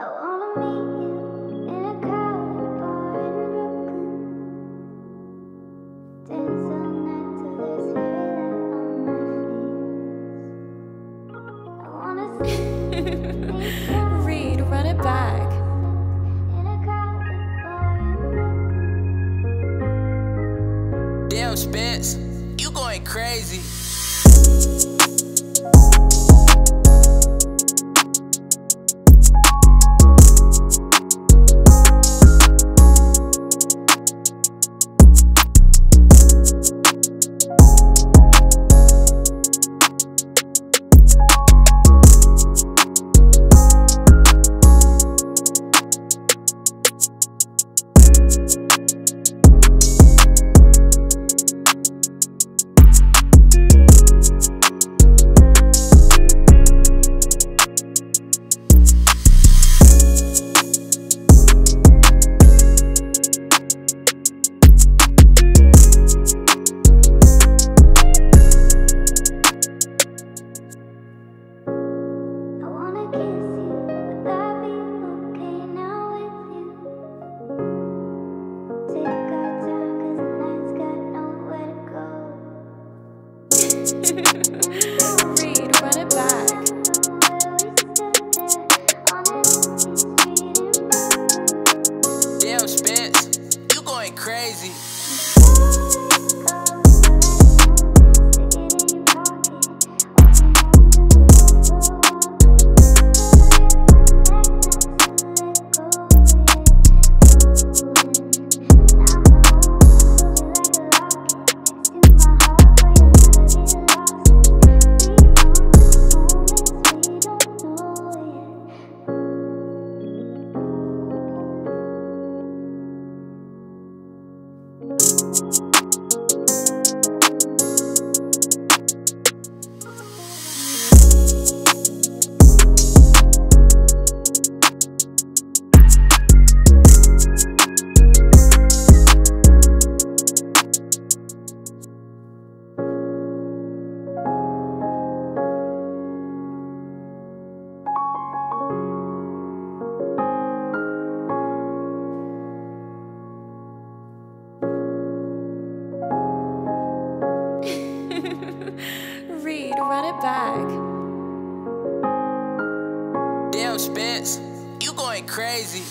I wanna meet you in a crowded bar in Brooklyn. Dance all night till there's very light on my face. I wanna see Reed, run it back. In a crowded bar in Brooklyn. Damn, Spence, you going crazy. Spence, you going crazy. Reed, run it back. Damn, Spence, you going crazy.